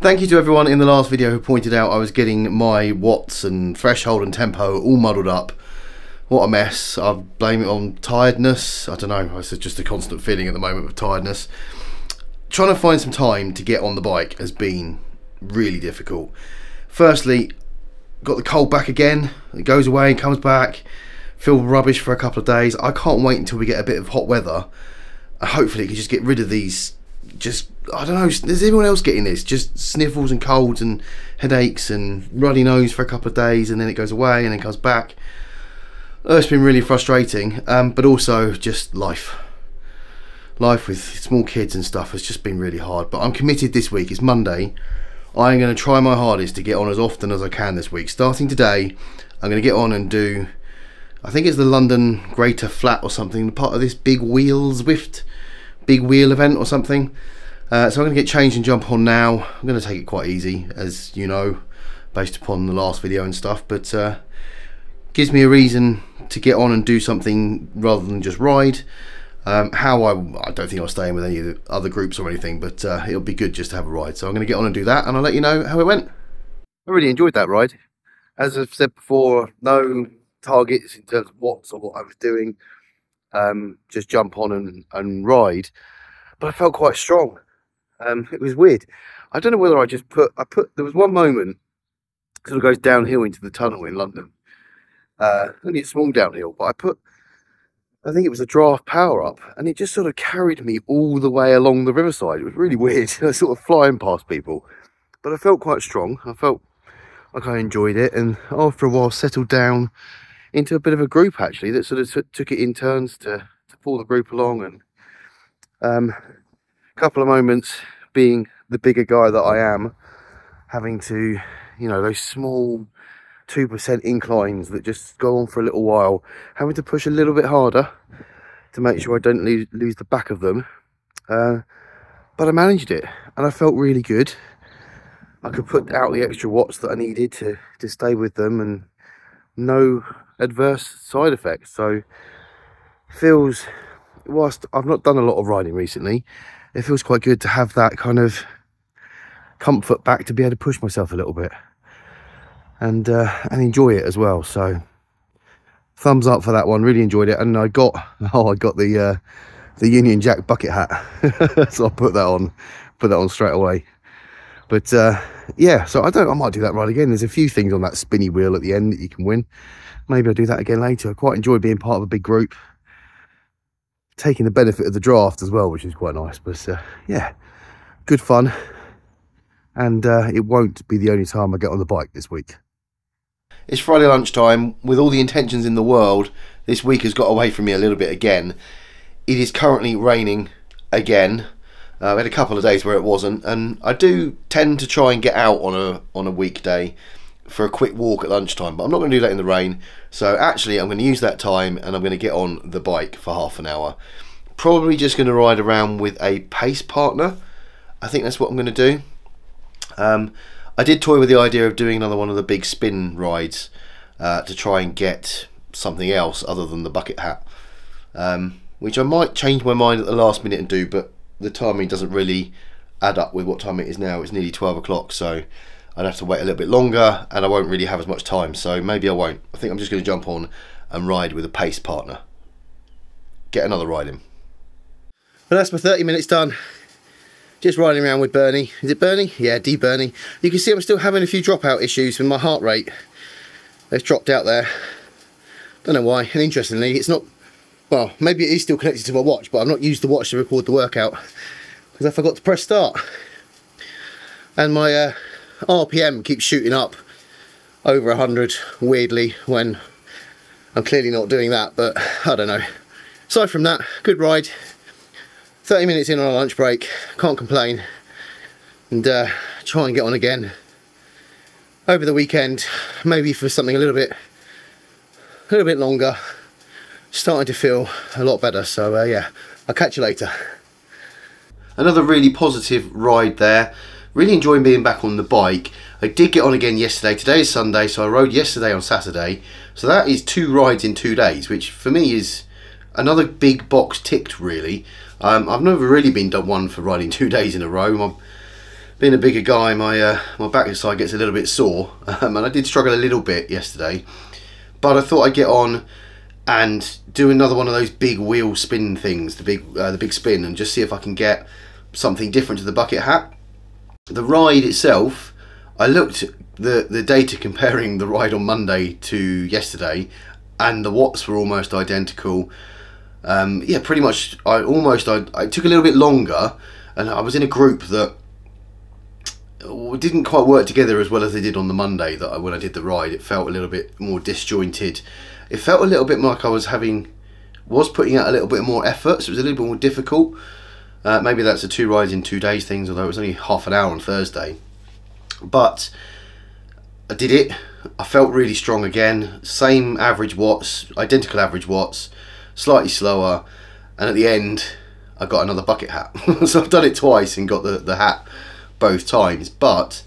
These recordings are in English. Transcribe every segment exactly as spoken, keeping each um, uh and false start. Thank you to everyone in the last video who pointed out I was getting my watts and threshold and tempo all muddled up. What a mess. I blame it on tiredness. I don't know, it's just a constant feeling at the moment of tiredness. Trying to find some time to get on the bike has been really difficult. Firstly, got the cold back again. It goes away and comes back. Feel rubbish for a couple of days. I can't wait until we get a bit of hot weather. Hopefully it can just get rid of these, just, I don't know, is anyone else getting this? Just sniffles and colds and headaches and runny nose for a couple of days, and then it goes away and then comes back. Oh, it's been really frustrating, um, but also just life. Life with small kids and stuff has just been really hard, but I'm committed this week. It's Monday. I'm going to try my hardest to get on as often as I can this week. Starting today, I'm going to get on and do, I think it's the London Greater Flat or something, part of this big wheel Zwift, big wheel event or something. Uh, so I'm going to get changed and jump on now. I'm going to take it quite easy, as you know, based upon the last video and stuff, but uh, gives me a reason to get on and do something rather than just ride. Um, how I, I don't think I'll stay in with any of the other groups or anything, but uh, it'll be good just to have a ride. So I'm going to get on and do that, and I'll let you know how it went. I really enjoyed that ride. As I've said before, no targets in terms of watts or what I was doing. Um, just jump on and, and ride, but I felt quite strong. Um, it was weird. I don't know whether I just put, I put, there was one moment, sort of goes downhill into the tunnel in London, uh, only a small downhill, but I put, I think it was a draft power up, and it just sort of carried me all the way along the riverside. It was really weird. I was sort of flying past people, but I felt quite strong. I felt like I enjoyed it, and after a while settled down into a bit of a group, actually, that sort of took it in turns to, to pull the group along. And um, a couple of moments being the bigger guy that I am, having to, you know, those small two percent inclines that just go on for a little while, having to push a little bit harder to make sure I don't lose, lose the back of them. Uh, but I managed it, and I felt really good. I could put out the extra watts that I needed to, to stay with them, and no adverse side effects. So it feels, whilst I've not done a lot of riding recently, it feels quite good to have that kind of comfort back to be able to push myself a little bit and uh, and enjoy it as well. So thumbs up for that one. Really enjoyed it. And I got oh I got the uh, the Union Jack bucket hat. So I'll put that on put that on straight away. But uh, yeah, so I don't. I might do that ride again. There's a few things on that spinny wheel at the end that you can win. Maybe I'll do that again later. I quite enjoy being part of a big group, taking the benefit of the draft as well, which is quite nice. But uh, yeah, good fun, and uh, it won't be the only time I get on the bike this week. It's Friday lunchtime. With all the intentions in the world, this week has got away from me a little bit again. It is currently raining again. Uh, we had a couple of days where it wasn't, and I do tend to try and get out on a on a weekday for a quick walk at lunchtime, but I'm not going to do that in the rain. So actually I'm going to use that time, and I'm going to get on the bike for half an hour. Probably just going to ride around with a pace partner. I think that's what I'm going to do. Um, I did toy with the idea of doing another one of the big spin rides uh, to try and get something else other than the bucket hat, um, which I might change my mind at the last minute and do, but the timing doesn't really add up with what time it is now. It's nearly twelve o'clock, so I'd have to wait a little bit longer, and I won't really have as much time, so maybe I won't. I think I'm just going to jump on and ride with a pace partner, get another ride in. Well, that's my thirty minutes done, just riding around with Bernie. Is it Bernie? Yeah, D Bernie. You can see I'm still having a few dropout issues with my heart rate. It's dropped out there, don't know why, and interestingly it's not. Well, maybe it is still connected to my watch, but I've not used the watch to record the workout because I forgot to press start. And my uh, R P M keeps shooting up over one hundred, weirdly, when I'm clearly not doing that, but I don't know. Aside from that, good ride. thirty minutes in on a lunch break, can't complain. And uh, try and get on again over the weekend, maybe for something a little bit, a little bit longer. Starting to feel a lot better, so uh, yeah, I'll catch you later. Another really positive ride there. Really enjoying being back on the bike. I did get on again yesterday. Today is Sunday, so I rode yesterday on Saturday. So that is two rides in two days, which for me is another big box ticked, really. Um, I've never really been done one for riding two days in a row. I'm being a bigger guy, my uh, my back side gets a little bit sore, um, and I did struggle a little bit yesterday, but I thought I'd get on and do another one of those big wheel spin things, the big uh, the big spin, and just see if I can get something different to the bucket hat. The ride itself, I looked at the the data comparing the ride on Monday to yesterday, and the watts were almost identical. Um, yeah, pretty much. I almost I, I took a little bit longer, and I was in a group that didn't quite work together as well as they did on the Monday. That I, when I did the ride, it felt a little bit more disjointed. It felt a little bit like I was having was putting out a little bit more effort, so it was a little bit more difficult. Uh, maybe that's a two rides in two days things, although it was only half an hour on Thursday. But I did it. I felt really strong again. Same average watts, identical average watts, slightly slower, and at the end I got another bucket hat. So I've done it twice and got the, the hat both times. But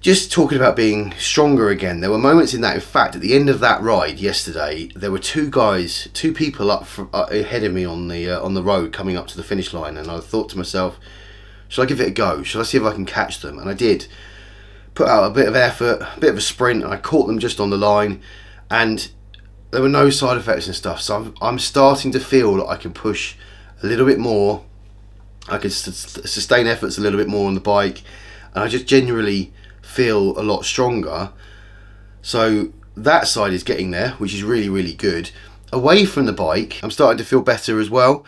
just talking about being stronger again, there were moments in that. In fact, at the end of that ride yesterday, there were two guys, two people up for, uh, ahead of me on the uh, on the road coming up to the finish line, and I thought to myself, should I give it a go? Should I see if I can catch them? And I did. Put out a bit of effort, a bit of a sprint, and I caught them just on the line, and there were no side effects and stuff. So I'm, I'm starting to feel that I can push a little bit more. I can sustain efforts a little bit more on the bike, and I just generally feel a lot stronger. So that side is getting there, which is really, really good. Away from the bike, I'm starting to feel better as well.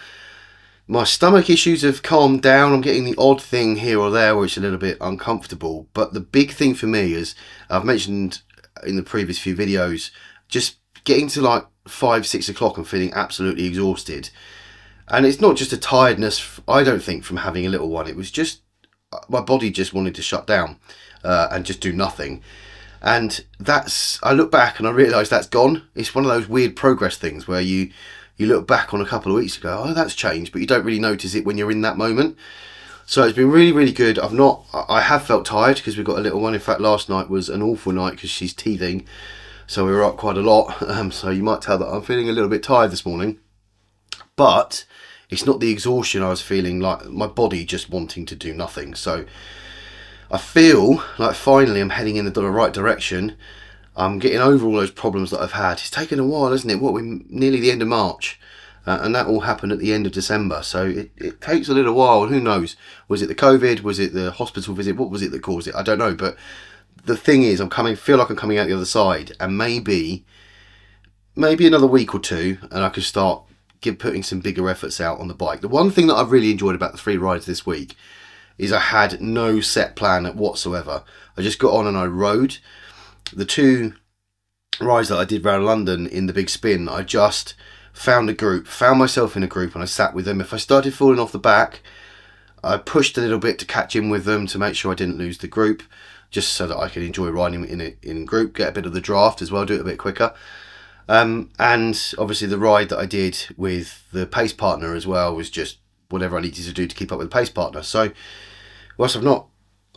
My stomach issues have calmed down. I'm getting the odd thing here or there where it's a little bit uncomfortable, but the big thing for me is, I've mentioned in the previous few videos, just getting to like five six o'clock and feeling absolutely exhausted. And it's not just a tiredness, I don't think, from having a little one. It was just my body just wanted to shut down uh, and just do nothing. And that's, I look back and I realise that's gone. It's one of those weird progress things where you you look back on a couple of weeks ago, oh, that's changed, but you don't really notice it when you're in that moment. So it's been really, really good. I've not, I have felt tired because we've got a little one. In fact, last night was an awful night because she's teething, so we were up quite a lot. Um, so you might tell that I'm feeling a little bit tired this morning, but it's not the exhaustion I was feeling, like my body just wanting to do nothing. So I feel like finally I'm heading in the right direction. I'm getting over all those problems that I've had. It's taken a while, hasn't it? What, we're nearly the end of March, uh, and that all happened at the end of December. So it, it takes a little while. Who knows? Was it the COVID? Was it the hospital visit? What was it that caused it? I don't know. But the thing is, I'm coming, feel like I'm coming out the other side, and maybe, maybe another week or two, and I could start give putting some bigger efforts out on the bike. The one thing that I've really enjoyed about the three rides this week is I had no set plan whatsoever. I just got on and I rode. The two rides that I did around London in the big spin, I just found a group, found myself in a group, and I sat with them. If I started falling off the back, I pushed a little bit to catch in with them to make sure I didn't lose the group, just so that I could enjoy riding in a, in group, get a bit of the draft as well, do it a bit quicker. Um, and obviously the ride that I did with the pace partner as well was just whatever I needed to do to keep up with the pace partner. So whilst I've not,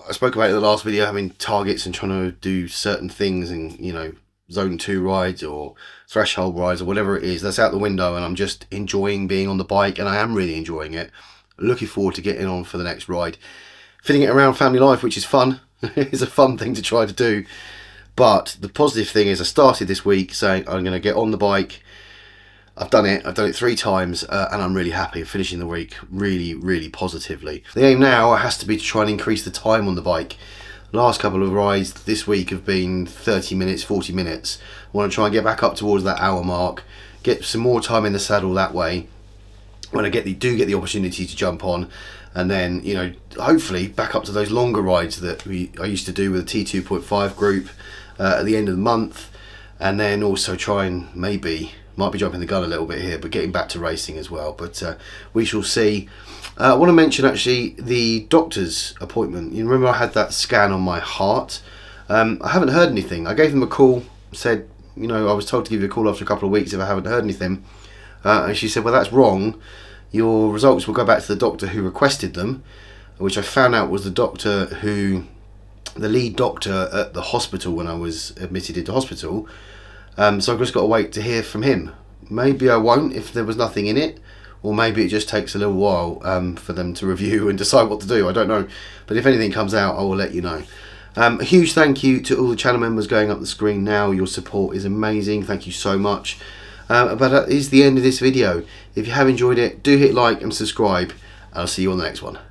I spoke about it in the last video, having targets and trying to do certain things, and you know, zone two rides or threshold rides or whatever it is, that's out the window, and I'm just enjoying being on the bike, and I am really enjoying it. Looking forward to getting on for the next ride, fitting it around family life, which is fun. It's a fun thing to try to do. But the positive thing is I started this week saying I'm going to get on the bike. I've done it. I've done it three times uh, and I'm really happy finishing the week really, really positively. The aim now has to be to try and increase the time on the bike. Last couple of rides this week have been thirty minutes, forty minutes. I want to try and get back up towards that hour mark, get some more time in the saddle that way when I get the, do get the opportunity to jump on. And then, you know, hopefully back up to those longer rides that we, I used to do with the T two point five group uh, at the end of the month. And then also try and maybe, might be jumping the gun a little bit here, but getting back to racing as well. But uh, we shall see. Uh, I want to mention actually the doctor's appointment. You remember I had that scan on my heart. Um, I haven't heard anything. I gave them a call, said, you know, I was told to give you a call after a couple of weeks if I haven't heard anything. Uh, and she said, well, that's wrong. Your results will go back to the doctor who requested them, which I found out was the doctor who, the lead doctor at the hospital when I was admitted into hospital. Um, so I've just got to wait to hear from him. Maybe I won't if there was nothing in it, or maybe it just takes a little while um, for them to review and decide what to do. I don't know, but if anything comes out, I will let you know. Um, a huge thank you to all the channel members going up the screen now. Your support is amazing. Thank you so much. Uh, but that is the end of this video. If you have enjoyed it, do hit like and subscribe. I'll see you on the next one.